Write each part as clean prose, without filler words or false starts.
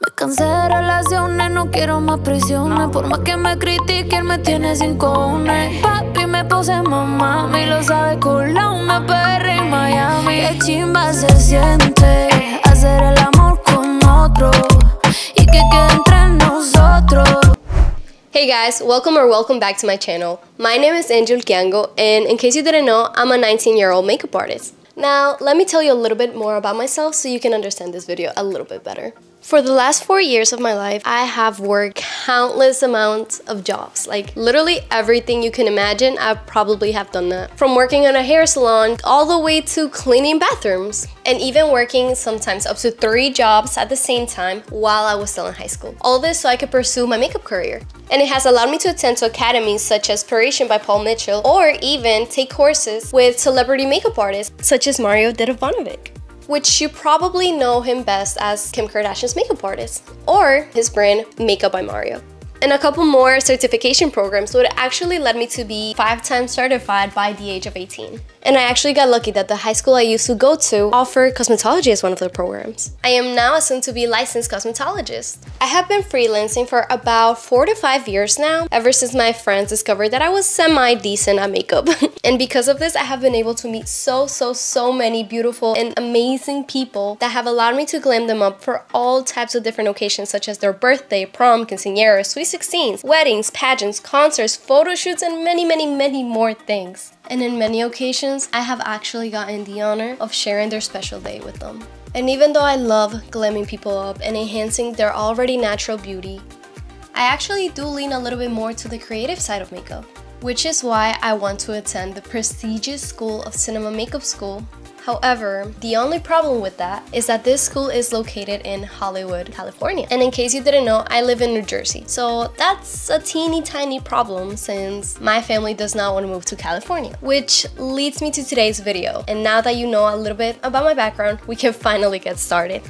Me cansé de relaciones, no quiero más prisiones. Por más que me critiquen, me tiene sin cojones. Papi, me puse mamá, me lo sabe culo, me perré en Miami. Qué chimba se siente hacer el amor con otro y que quede entre nosotros. Hey guys, welcome or welcome back to my channel. My name is Angie Ulquiango, and in case you didn't know, I'm a 19-year-old makeup artist. Now, let me tell you a little bit more about myself so you can understand this video a little bit better. For the last 4 years of my life, I have worked countless amounts of jobs. Like, literally everything you can imagine, I probably have done that. From working in a hair salon, all the way to cleaning bathrooms. And even working sometimes up to 3 jobs at the same time while I was still in high school. All this so I could pursue my makeup career. And it has allowed me to attend to academies such as Paration by Paul Mitchell, or even take courses with celebrity makeup artists such as Mario Dedivanovic, which you probably know him best as Kim Kardashian's makeup artist, or his brand Makeup by Mario. And a couple more certification programs would actually led me to be 5 times certified by the age of 18. And I actually got lucky that the high school I used to go to offered cosmetology as one of their programs. I am now a soon-to-be licensed cosmetologist. I have been freelancing for about 4 to 5 years now, ever since my friends discovered that I was semi-decent at makeup. And because of this, I have been able to meet so many beautiful and amazing people that have allowed me to glam them up for all types of different occasions, such as their birthday, prom, quinceañera, sweet 16s, weddings, pageants, concerts, photo shoots, and many more things. And in many occasions, I have actually gotten the honor of sharing their special day with them. And even though I love glamming people up and enhancing their already natural beauty, I actually do lean a little bit more to the creative side of makeup, which is why I want to attend the prestigious school of Cinema Makeup School. However, the only problem with that is that this school is located in Hollywood, California. And in case you didn't know, I live in New Jersey. So that's a teeny tiny problem since my family does not want to move to California, which leads me to today's video. And now that you know a little bit about my background, we can finally get started.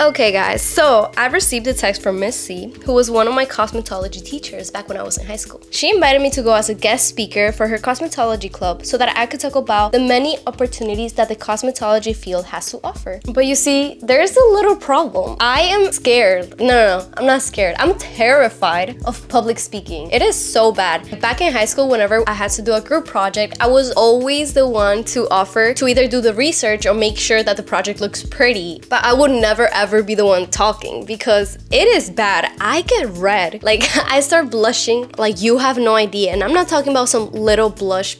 Okay guys, so I received a text from Miss C, who was one of my cosmetology teachers back when I was in high school. She invited me to go as a guest speaker for her cosmetology club so that I could talk about the many opportunities that the cosmetology field has to offer. But you see, there's a little problem. I am scared. No, I'm not scared. I'm terrified of public speaking. It is so bad. Back in high school, whenever I had to do a group project, I was always the one to offer to either do the research or make sure that the project looks pretty, but I would never ever be the one talking because it is bad. I get red. Like, I start blushing like you have no idea. And I'm not talking about some little blush.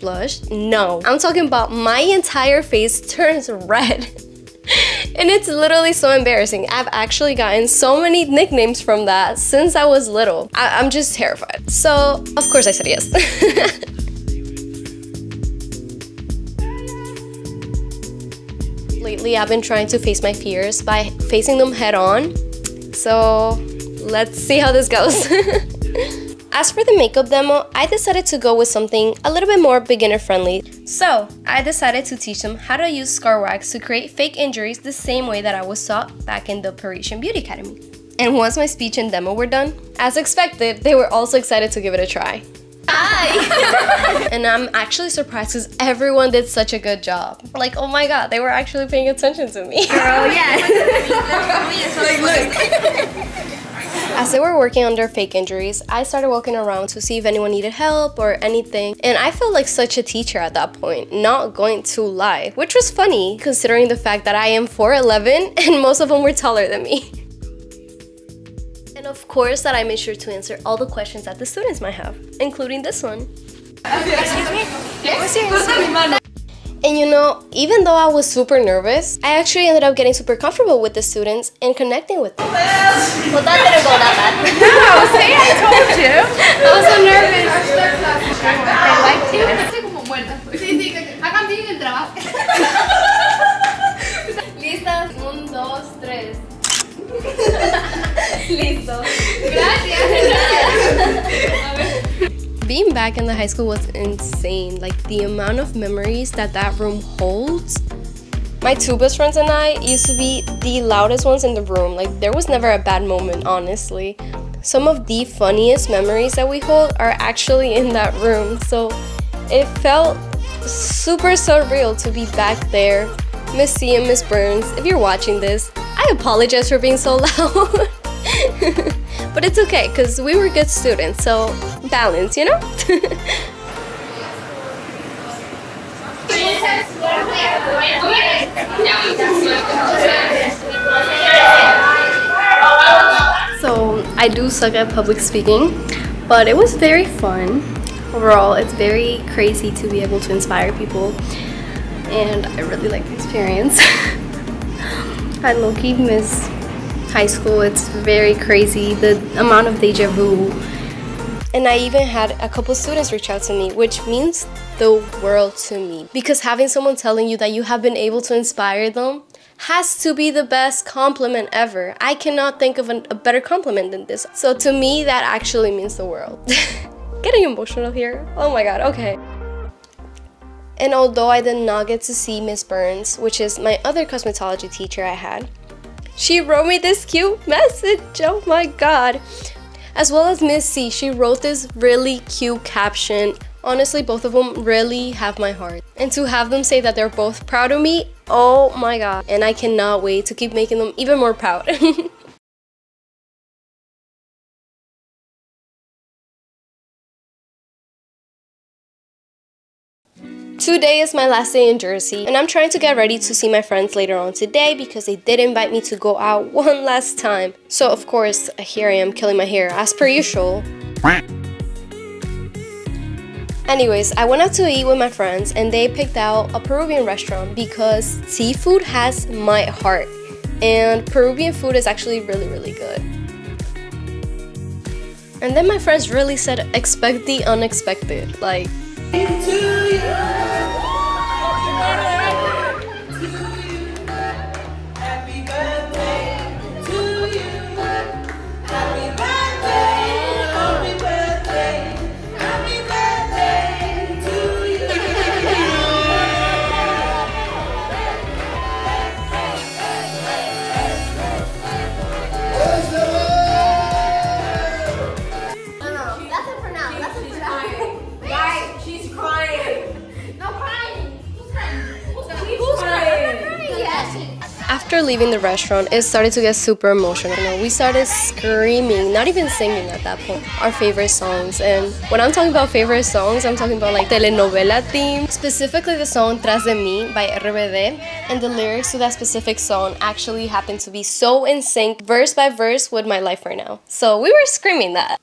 No, I'm talking about my entire face turns red. And it's literally so embarrassing. I've actually gotten so many nicknames from that since I was little. I'm just terrified. So, of course I said yes. Lately, I've been trying to face my fears by facing them head on. So let's see how this goes. As for the makeup demo, I decided to go with something a little bit more beginner friendly. So I decided to teach them how to use scar wax to create fake injuries the same way that I was taught back in the Parisian Beauty Academy. And once my speech and demo were done, as expected, they were also excited to give it a try. Hi! And I'm actually surprised because everyone did such a good job. Like, oh my god, they were actually paying attention to me. Girl, yes. As they were working on their fake injuries, I started walking around to see if anyone needed help or anything. And I felt like such a teacher at that point, not going to lie. Which was funny, considering the fact that I am 4'11" and most of them were taller than me. And of course that I made sure to answer all the questions that the students might have, including this one. Excuse me? What's your Instagram? And you know, even though I was super nervous, I actually ended up getting super comfortable with the students and connecting with them. Well, that didn't go that bad. No, see, I told you. I was so nervous. I liked you. Listas, 1, 2, 3. Listo. Gracias. Being back in the high school was insane. Like, the amount of memories that room holds. My 2 best friends and I used to be the loudest ones in the room. Like, there was never a bad moment, honestly. Some of the funniest memories that we hold are actually in that room. So it felt super surreal to be back there Miss C and Miss Burns, if you're watching this, I apologize for being so loud. But it's okay, because we were good students, so balance, you know? So I do suck at public speaking, but it was very fun. Overall, it's very crazy to be able to inspire people, and I really like the experience. I low-key miss high school. It's very crazy, the amount of deja vu. And I even had a couple students reach out to me, which means the world to me, because having someone telling you that you have been able to inspire them has to be the best compliment ever. I cannot think of a better compliment than this. So to me, that actually means the world. Getting emotional here. Oh my god, okay. And although I did not get to see Miss Burns, which is my other cosmetology teacher I had, she wrote me this cute message, oh my god. As well as Miss C, she wrote this really cute caption. Honestly, both of them really have my heart. And to have them say that they're both proud of me, oh my god. And I cannot wait to keep making them even more proud. Today is my last day in Jersey, and I'm trying to get ready to see my friends later on today because they did invite me to go out one last time. So of course, here I am killing my hair as per usual. Anyways, I went out to eat with my friends and they picked out a Peruvian restaurant because seafood has my heart and Peruvian food is actually really good. And then my friends really said expect the unexpected, like... After leaving the restaurant, it started to get super emotional. We started screaming, not even singing at that point, our favorite songs. And when I'm talking about favorite songs, I'm talking about like telenovela theme, specifically the song Tras de Mi by RBD. And the lyrics to that specific song actually happened to be so in sync, verse by verse, with my life right now. So we were screaming that.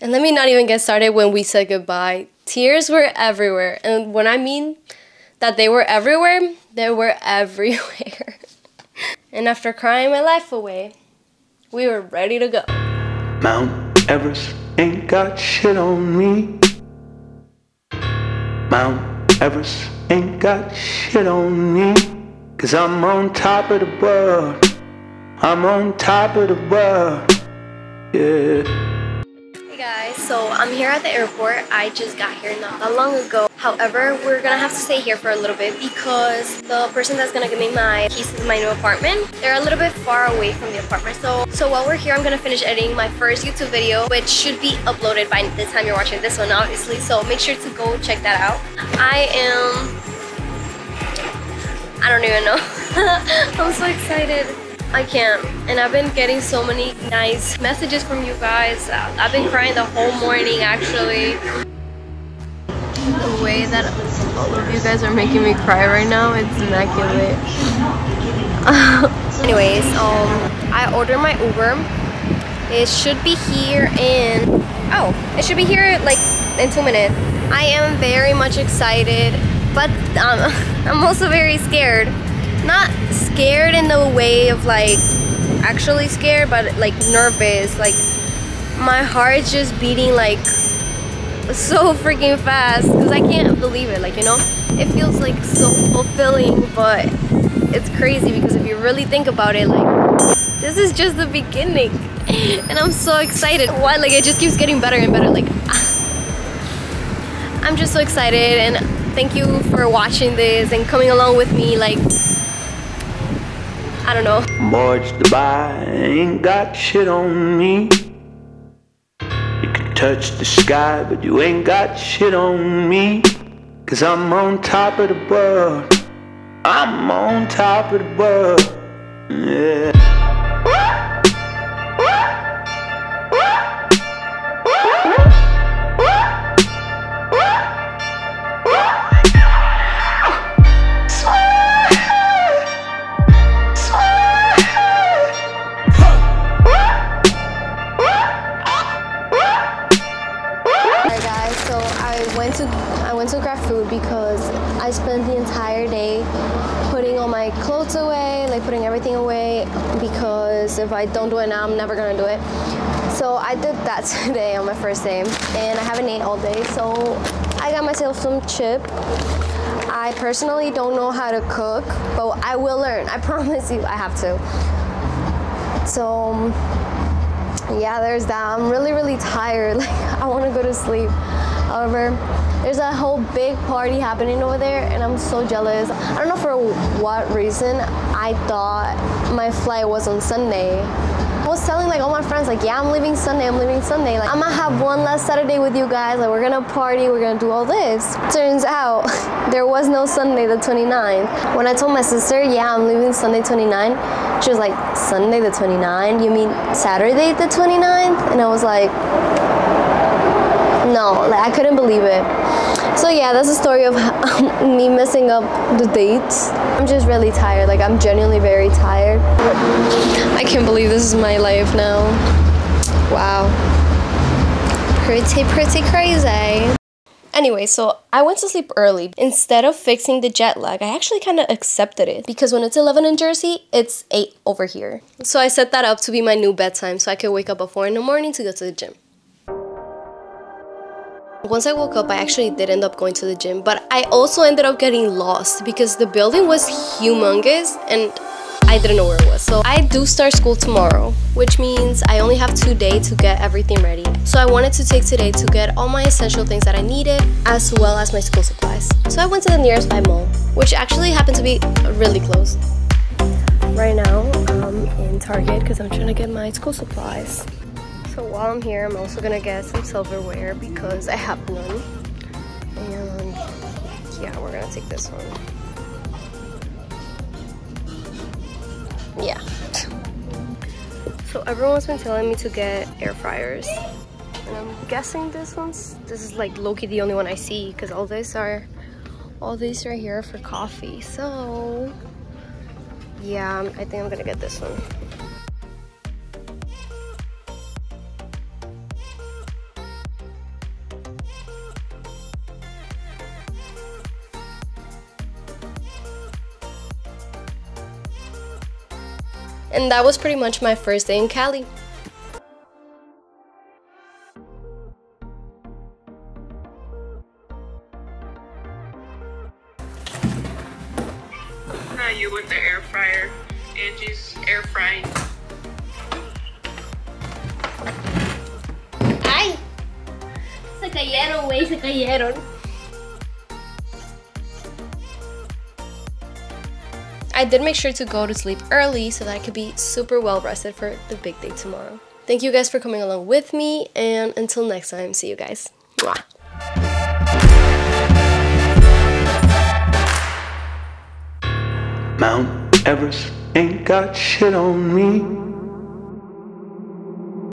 And let me not even get started when we said goodbye. Tears were everywhere. And when I mean that they were everywhere, they were everywhere. And after crying my life away, we were ready to go. Mount Everest ain't got shit on me. Mount Everest ain't got shit on me. 'Cause I'm on top of the world. I'm on top of the world. Yeah. Hey guys, so I'm here at the airport. I just got here not that long ago. However, we're gonna have to stay here for a little bit because the person that's gonna give me my keys to my new apartment, they're a little bit far away from the apartment. So while we're here, I'm gonna finish editing my first YouTube video, which should be uploaded by the time you're watching this one, obviously. So make sure to go check that out. I don't even know. I'm so excited. I can't. And I've been getting so many nice messages from you guys. I've been crying the whole morning, actually. The way that all of you guys are making me cry right now, it's immaculate. Anyways, I ordered my Uber. It should be here in... Oh, it should be here like in 2 minutes. I am very much excited, but I'm also very scared. Not scared in the way of like actually scared, but like nervous. Like my heart's just beating like so freaking fast because I can't believe it, like, you know, it feels like so fulfilling, but it's crazy because if you really think about it, like, this is just the beginning and I'm so excited. Why, like, it just keeps getting better and better. Like, I'm just so excited, and thank you for watching this and coming along with me. Like, I don't know, March the bye ain't got shit on me. Touch the sky, but you ain't got shit on me. 'Cause I'm on top of the world. I'm on top of the world. Yeah. Alright guys, so I went to grab food because I spent the entire day putting all my clothes away, like putting everything away, because if I don't do it now, I'm never gonna do it. So I did that today on my first day, and I haven't ate all day, so I got myself some chip. I personally don't know how to cook, but I will learn. I promise you, I have to. So yeah, there's that. I'm really, really tired. Like, I wanna go to sleep. However, there's a whole big party happening over there and I'm so jealous. I don't know for what reason I thought my flight was on Sunday. I was telling like all my friends like, yeah, I'm leaving Sunday. Like, I'm gonna have one last Saturday with you guys. Like, we're gonna party, we're gonna do all this. Turns out there was no Sunday the 29th. When I told my sister, yeah, I'm leaving Sunday 29th, she was like, Sunday the 29th? You mean Saturday the 29th? And I was like, no, like, I couldn't believe it. So yeah, that's the story of me messing up the dates. I'm just really tired, like I'm genuinely very tired. I can't believe this is my life now. Wow. Pretty crazy. Anyway, so I went to sleep early. Instead of fixing the jet lag, I actually kind of accepted it, because when it's 11 in Jersey, it's 8 over here. So I set that up to be my new bedtime so I could wake up at 4 in the morning to go to the gym. Once I woke up, I actually did end up going to the gym, but I also ended up getting lost because the building was humongous and I didn't know where it was. So I do start school tomorrow, which means I only have 2 days to get everything ready. So I wanted to take today to get all my essential things that I needed, as well as my school supplies. So I went to the nearest mall, which actually happened to be really close. Right now, I'm in Target because I'm trying to get my school supplies. So while I'm here, I'm also gonna get some silverware because I have none. And yeah, we're gonna take this one. Yeah. So everyone's been telling me to get air fryers. And I'm guessing this is like low-key the only one I see, because all these right here are for coffee. So yeah, I think I'm gonna get this one. And that was pretty much my first day in Cali. Not you with the air fryer. Angie's air frying. Ay! Se cayeron, wey, se cayeron. I did make sure to go to sleep early so that I could be super well rested for the big day tomorrow. Thank you guys for coming along with me, and until next time, see you guys. Mwah. Mount Everest ain't got shit on me.